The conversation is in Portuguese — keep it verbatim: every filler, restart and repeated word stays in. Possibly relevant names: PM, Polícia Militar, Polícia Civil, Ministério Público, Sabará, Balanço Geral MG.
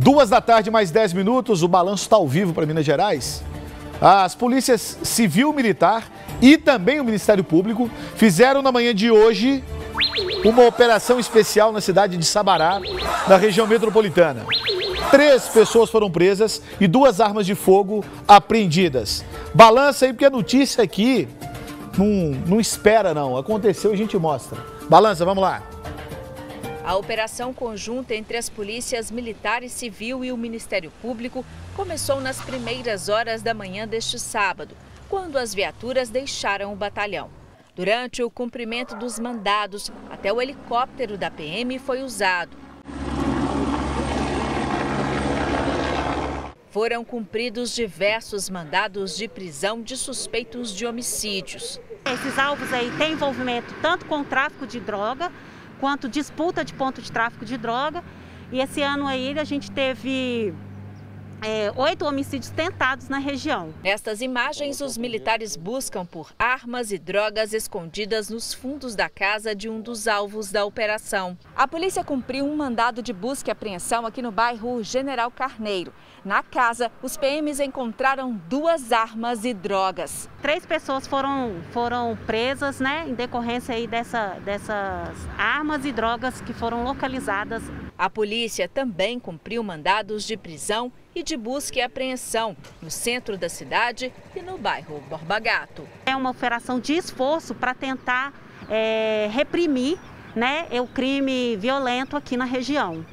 Duas da tarde, mais dez minutos, o balanço está ao vivo para Minas Gerais. As polícias civil, militar e também o Ministério Público fizeram na manhã de hoje uma operação especial na cidade de Sabará, na região metropolitana. Três pessoas foram presas e duas armas de fogo apreendidas. Balança aí, porque a notícia aqui não, não espera não, aconteceu e a gente mostra. Balança, vamos lá. A operação conjunta entre as polícias militar e civil e o Ministério Público começou nas primeiras horas da manhã deste sábado, quando as viaturas deixaram o batalhão. Durante o cumprimento dos mandados, até o helicóptero da P M foi usado. Foram cumpridos diversos mandados de prisão de suspeitos de homicídios. Esses alvos aí têm envolvimento tanto com o tráfico de droga, quanto disputa de ponto de tráfico de droga. E esse ano aí a gente teve é, oito homicídios tentados na região. Nestas imagens, os militares buscam por armas e drogas escondidas nos fundos da casa de um dos alvos da operação. A polícia cumpriu um mandado de busca e apreensão aqui no bairro General Carneiro. Na casa, os P Ms encontraram duas armas e drogas. Três pessoas foram, foram presas, né, em decorrência aí dessa, dessas armas e drogas que foram localizadas. A polícia também cumpriu mandados de prisão e de busca e apreensão no centro da cidade e no bairro Borba Gato. É uma operação de esforço para tentar é, reprimir, né, o crime violento aqui na região.